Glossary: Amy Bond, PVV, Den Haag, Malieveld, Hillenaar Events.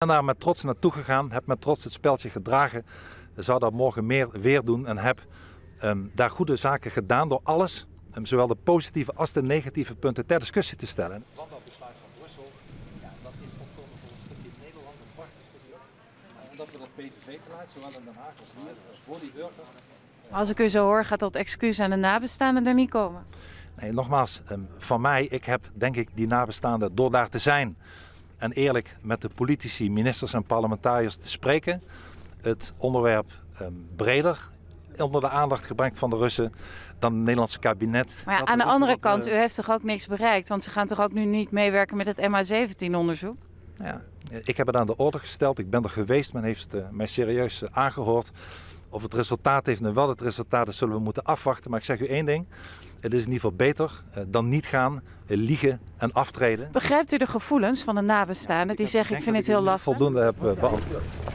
Ik ben daar met trots naartoe gegaan, heb met trots het speldje gedragen, zou dat morgen meer weer doen en heb daar goede zaken gedaan door alles, zowel de positieve als de negatieve punten, ter discussie te stellen. Want dat besluit van Brussel, ja, dat is opkomen voor een stukje Nederland, een prachtig stukje. En dat we dat PVV beleid, zowel in Den Haag als hier, voor die burger. Als ik u zo hoor, gaat dat excuus aan de nabestaanden er niet komen? Nee, nogmaals, van mij, ik heb denk ik die nabestaanden door daar te zijn. En eerlijk met de politici, ministers en parlementariërs te spreken. Het onderwerp breder onder de aandacht gebracht van de Russen dan het Nederlandse kabinet. Maar ja, aan de andere kant, u heeft toch ook niks bereikt? Want ze gaan toch ook nu niet meewerken met het MH17-onderzoek? Ja, ik heb het aan de orde gesteld. Ik ben er geweest. Men heeft mij serieus aangehoord. Of het resultaat heeft en wel het resultaat is, zullen we moeten afwachten. Maar ik zeg u één ding. Het is in ieder geval beter dan niet gaan liegen en aftreden. Begrijpt u de gevoelens van de nabestaanden? Ja, die zeggen, ik vind het heel lastig. Voldoende heb beantwoord.